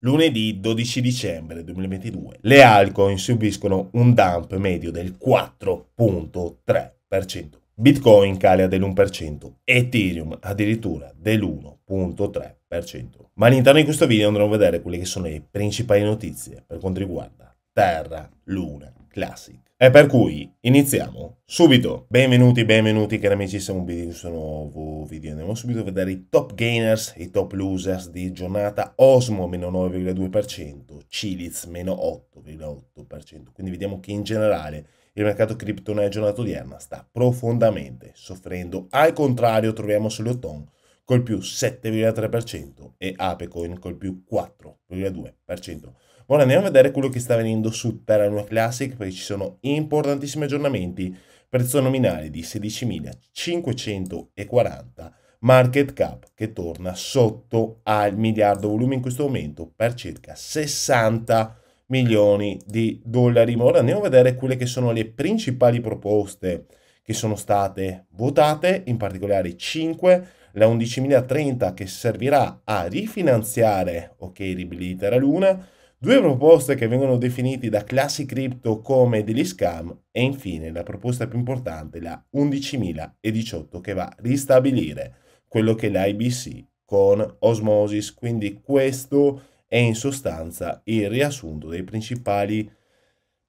Lunedì 12 dicembre 2022 le altcoin subiscono un dump medio del 4.3%. Bitcoin cala dell'1%, Ethereum addirittura dell'1.3%. Ma all'interno di questo video andremo a vedere quelle che sono le principali notizie per quanto riguarda Terra Luna Classic. E per cui iniziamo subito. Benvenuti cari amici, siamo qui in questo nuovo video. Andiamo subito a vedere i top gainers e i top losers di giornata. Osmo meno 9,2%, Chiliz meno 8,8%. Quindi vediamo che in generale il mercato cripto nella giornata odierna sta profondamente soffrendo. Al contrario troviamo Soliton col più 7,3% e Apecoin col più 4,2%. Ora andiamo a vedere quello che sta avvenendo su Terra Luna Classic, perché ci sono importantissimi aggiornamenti. Prezzo nominale di 16.540, market cap che torna sotto al miliardo, volume in questo momento per circa 60 milioni di dollari. Ma ora andiamo a vedere quelle che sono le principali proposte che sono state votate, in particolare 5, la 11.030 che servirà a rifinanziare Rebellion Terra Luna, due proposte che vengono definite da Classic Crypto come degli scam e infine la proposta più importante, la 11.018, che va a ristabilire quello che è l'IBC con Osmosis. Quindi questo è in sostanza il riassunto dei principali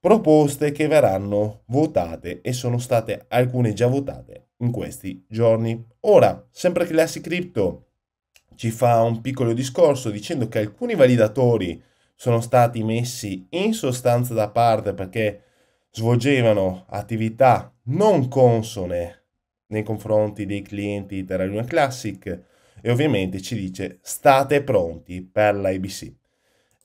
proposte che verranno votate e sono state alcune già votate in questi giorni. Ora, sempre Classic Crypto ci fa un piccolo discorso dicendo che alcuni validatori sono stati messi in sostanza da parte perché svolgevano attività non consone nei confronti dei clienti di Terra Luna Classic e ovviamente ci dice state pronti per l'IBC.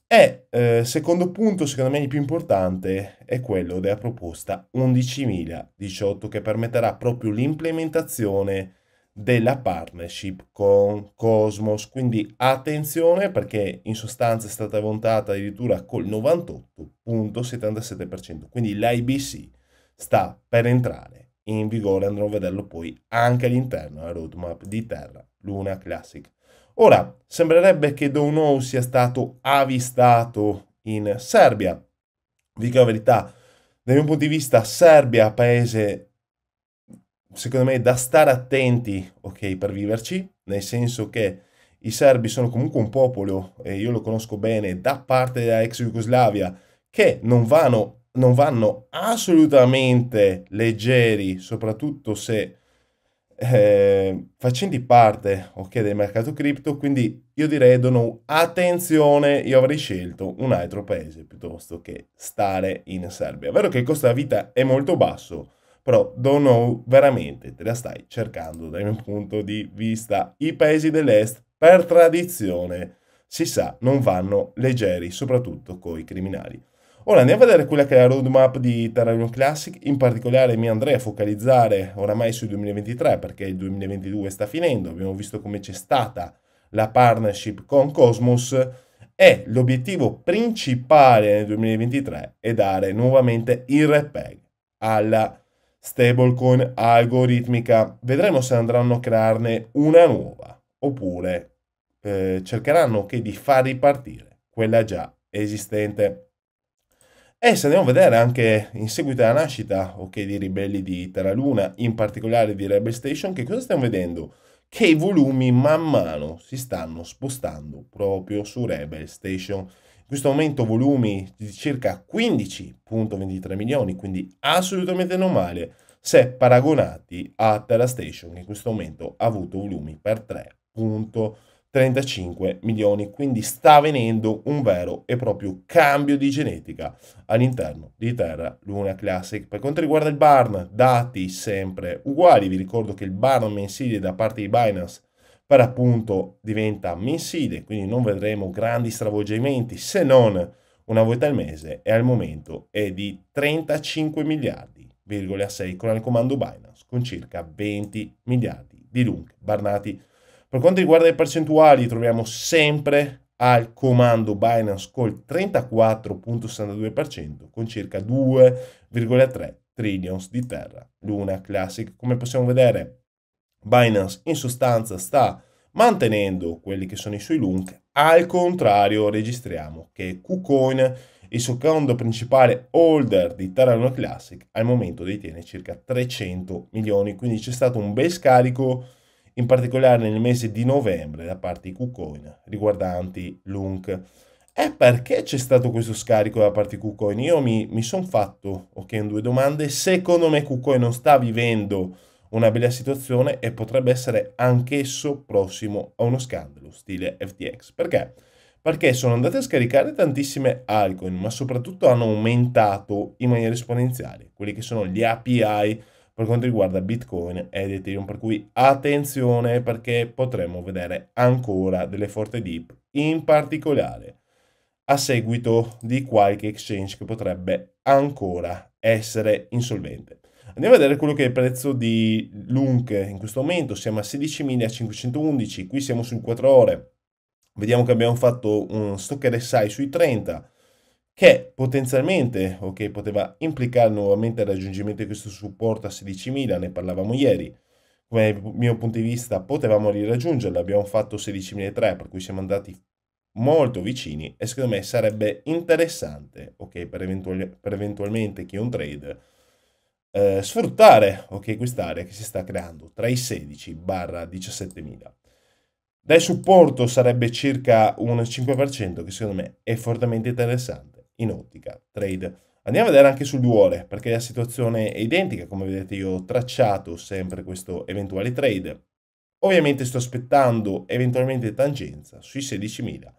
E secondo punto, secondo me il più importante, è quello della proposta 11.018 che permetterà proprio l'implementazione della partnership con Cosmos. Quindi attenzione, perché in sostanza è stata votata addirittura col 98,77%. Quindi l'IBC sta per entrare in vigore, andremo a vederlo poi anche all'interno della roadmap di Terra Luna Classic. Ora sembrerebbe che Do Kwon sia stato avvistato in Serbia. Vi dico la verità, dal mio punto di vista Serbia, paese secondo me da stare attenti per viverci, nel senso che i serbi sono comunque un popolo, e io lo conosco bene, da parte della ex Jugoslavia, che non vanno assolutamente leggeri, soprattutto se facenti parte del mercato cripto. Quindi io direi Do Kwon, attenzione, io avrei scelto un altro paese piuttosto che stare in Serbia. È vero che il costo della vita è molto basso, però Do Kwon veramente te la stai cercando dal mio punto di vista. I paesi dell'est per tradizione si sa non vanno leggeri, soprattutto coi criminali. Ora andiamo a vedere quella che è la roadmap di Terra Luna Classic. In particolare mi andrei a focalizzare oramai sul 2023, perché il 2022 sta finendo, abbiamo visto come c'è stata la partnership con Cosmos e l'obiettivo principale nel 2023 è dare nuovamente il repeg alla stablecoin algoritmica. Vedremo se andranno a crearne una nuova oppure cercheranno di far ripartire quella già esistente. E se andiamo a vedere anche in seguito alla nascita di ribelli di Terra Luna, in particolare di Rebel Station, che cosa stiamo vedendo? Che i volumi man mano si stanno spostando proprio su Rebel Station. In questo momento volumi di circa 15,23 milioni, quindi assolutamente normale se paragonati a Terra Station, che in questo momento ha avuto volumi per 3,35 milioni. Quindi sta avvenendo un vero e proprio cambio di genetica all'interno di Terra Luna Classic. Per quanto riguarda il BARN, dati sempre uguali. Vi ricordo che il BARN mensile da parte di Binance per appunto diventa mensile, quindi non vedremo grandi stravolgimenti se non una volta al mese, e al momento è di 35,6 miliardi con il comando Binance, con circa 20 miliardi di LUNC barnati. Per quanto riguarda le percentuali, troviamo sempre al comando Binance col 34,62% con circa 2,3 trillions di Terra Luna Classic. Come possiamo vedere, Binance in sostanza sta mantenendo quelli che sono i suoi LUNC. Al contrario, registriamo che KuCoin, il secondo principale holder di Terra Luna Classic, al momento detiene circa 300 milioni, quindi c'è stato un bel scarico, in particolare nel mese di novembre, da parte di KuCoin riguardanti LUNC. E perché c'è stato questo scarico da parte di KuCoin? Io mi sono fatto due domande. Secondo me KuCoin non sta vivendo una bella situazione e potrebbe essere anch'esso prossimo a uno scandalo stile FTX. Perché? Perché sono andate a scaricare tantissime altcoin, ma soprattutto hanno aumentato in maniera esponenziale quelli che sono gli API per quanto riguarda Bitcoin ed Ethereum, per cui attenzione, perché potremmo vedere ancora delle forti dip, in particolare a seguito di qualche exchange che potrebbe ancora essere insolvente. Andiamo a vedere quello che è il prezzo di LUNC in questo momento. Siamo a 16.511, qui siamo sui 4 ore. Vediamo che abbiamo fatto un stock RSI sui 30, che potenzialmente poteva implicare nuovamente il raggiungimento di questo supporto a 16.000, ne parlavamo ieri. Come mio punto di vista potevamo riraggiungerlo, abbiamo fatto 16.300, per cui siamo andati molto vicini e secondo me sarebbe interessante per eventualmente chi è un trader sfruttare quest'area che si sta creando tra i 16.000 e 17.000. Dal supporto sarebbe circa un 5%, che secondo me è fortemente interessante in ottica trade. Andiamo a vedere anche sul 2 ore, perché la situazione è identica. Come vedete io ho tracciato sempre questo eventuale trade. Ovviamente sto aspettando eventualmente tangenza sui 16.000.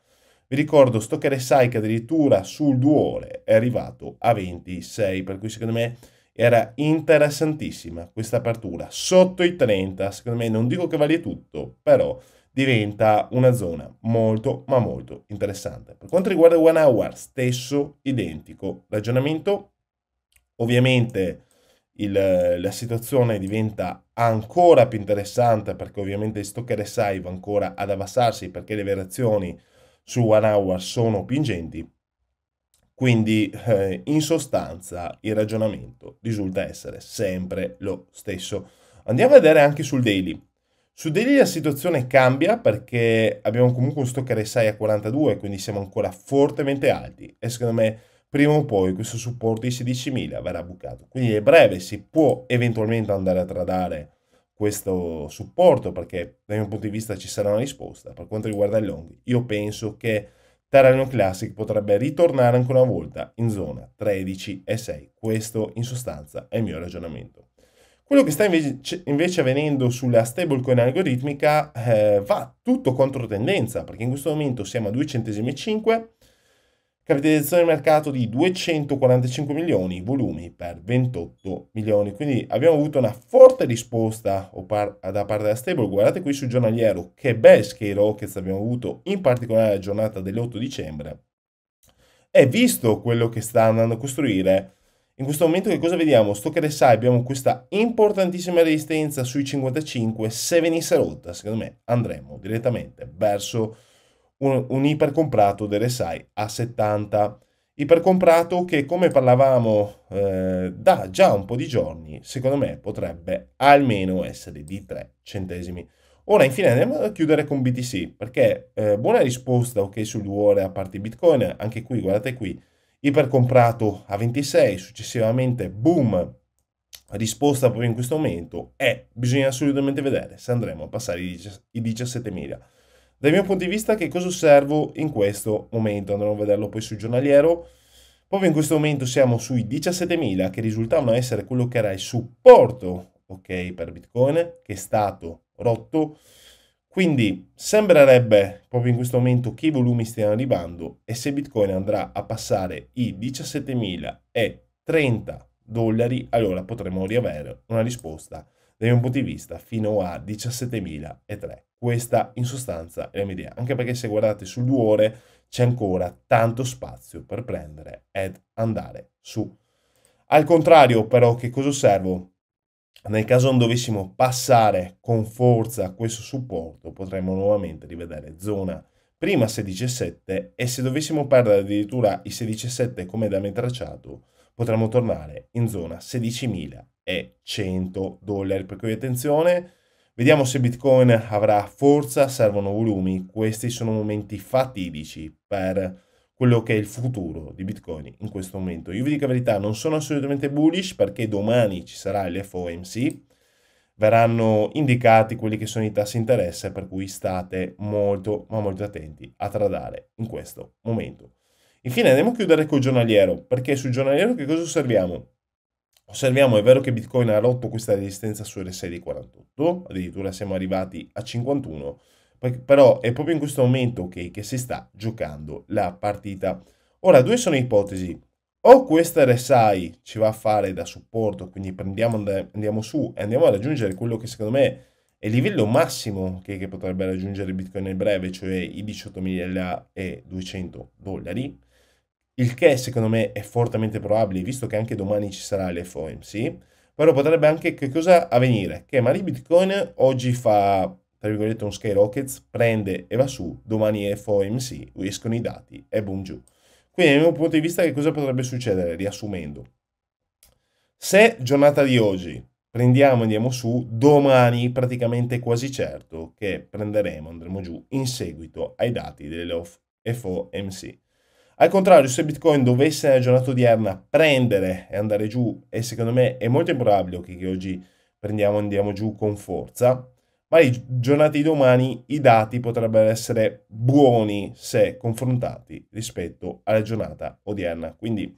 Vi ricordo stock RSI che addirittura sul 2 ore è arrivato a 26, per cui secondo me era interessantissima questa apertura. Sotto i 30, secondo me, non dico che vale tutto, però diventa una zona molto ma molto interessante. Per quanto riguarda One Hour, stesso identico ragionamento. Ovviamente la situazione diventa ancora più interessante, perché ovviamente il stock RSI va ancora ad abbassarsi, perché le variazioni su One Hour sono pingenti, quindi in sostanza il ragionamento risulta essere sempre lo stesso. Andiamo a vedere anche sul daily. Su daily la situazione cambia, perché abbiamo comunque un stock RSI a 42, quindi siamo ancora fortemente alti e secondo me prima o poi questo supporto di 16.000 verrà bucato. Quindi a breve si può eventualmente andare a tradare questo supporto, perché dal mio punto di vista ci sarà una risposta. Per quanto riguarda il long, io penso che Terra Luna Classic potrebbe ritornare ancora una volta in zona 13.6. Questo in sostanza è il mio ragionamento. Quello che sta invece avvenendo sulla stablecoin algoritmica va tutto contro tendenza, perché in questo momento siamo a 2,5 centesimi. Capitalizzazione di mercato di 245 milioni, volumi per 28 milioni. Quindi abbiamo avuto una forte risposta da parte della stable. Guardate qui sul giornaliero che bel skyrocket abbiamo avuto, in particolare la giornata dell'8 dicembre. E visto quello che sta andando a costruire, in questo momento che cosa vediamo? Stock RSI abbiamo questa importantissima resistenza sui 55. Se venisse rotta, secondo me andremo direttamente verso un ipercomprato dell'RSI a 70, ipercomprato che, come parlavamo da già un po' di giorni, secondo me potrebbe almeno essere di 3 centesimi. Ora infine andiamo a chiudere con BTC, perché buona risposta sul 2 ore a parte Bitcoin. Anche qui guardate qui, ipercomprato a 26, successivamente boom, risposta proprio in questo momento, e bisogna assolutamente vedere se andremo a passare i 17.000. Dal mio punto di vista che cosa osservo in questo momento? Andremo a vederlo poi sul giornaliero. Proprio in questo momento siamo sui 17.000, che risultavano essere quello che era il supporto per Bitcoin, che è stato rotto. Quindi sembrerebbe proprio in questo momento che i volumi stiano arrivando, e se Bitcoin andrà a passare i 17.030 dollari, allora potremo riavere una risposta dal mio punto di vista fino a 17.003. Questa in sostanza è la mia idea, anche perché se guardate sul 2 ore c'è ancora tanto spazio per prendere ed andare su. Al contrario però che cosa osservo? Nel caso non dovessimo passare con forza questo supporto, potremmo nuovamente rivedere zona prima 16.7, e se dovessimo perdere addirittura i 16.7 come da me tracciato, potremmo tornare in zona 16.100 dollari, per cui attenzione. Vediamo se Bitcoin avrà forza, servono volumi. Questi sono momenti fatidici per quello che è il futuro di Bitcoin in questo momento. Io vi dico la verità, non sono assolutamente bullish perché domani ci sarà l'FOMC, verranno indicati quelli che sono i tassi di interesse, per cui state molto ma molto attenti a tradare in questo momento. Infine andiamo a chiudere col giornaliero, perché sul giornaliero che cosa osserviamo? Osserviamo, è vero che Bitcoin ha rotto questa resistenza su RSI di 48, addirittura siamo arrivati a 51, però è proprio in questo momento che si sta giocando la partita. Ora, due sono ipotesi: o questa RSI ci va a fare da supporto, quindi andiamo su e andiamo a raggiungere quello che secondo me è il livello massimo che potrebbe raggiungere Bitcoin nel breve, cioè i 18.200 dollari, il che secondo me è fortemente probabile, visto che anche domani ci sarà l'FOMC, però potrebbe anche che cosa avvenire? Che magari Bitcoin oggi fa, tra virgolette, un sky rockets, prende e va su, domani è FOMC, escono i dati e boom giù. Quindi dal mio punto di vista che cosa potrebbe succedere? Riassumendo, se giornata di oggi prendiamo e andiamo su, domani praticamente quasi certo che prenderemo, andremo giù in seguito ai dati dell'FOMC. Al contrario, se Bitcoin dovesse nella giornata odierna prendere e andare giù, e secondo me è molto improbabile che oggi prendiamo e andiamo giù con forza, ma le giornate di domani i dati potrebbero essere buoni se confrontati rispetto alla giornata odierna. Quindi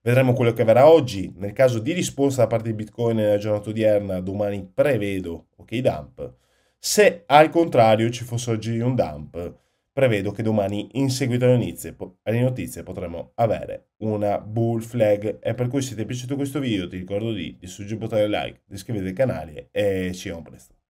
vedremo quello che verrà oggi. Nel caso di risposta da parte di Bitcoin nella giornata odierna, domani prevedo dump. Se al contrario ci fosse oggi un dump, prevedo che domani in seguito alle notizie potremo avere una bull flag. E per cui, se ti è piaciuto questo video, ti ricordo di supportare il like, di iscriverti al canale e ci vediamo presto.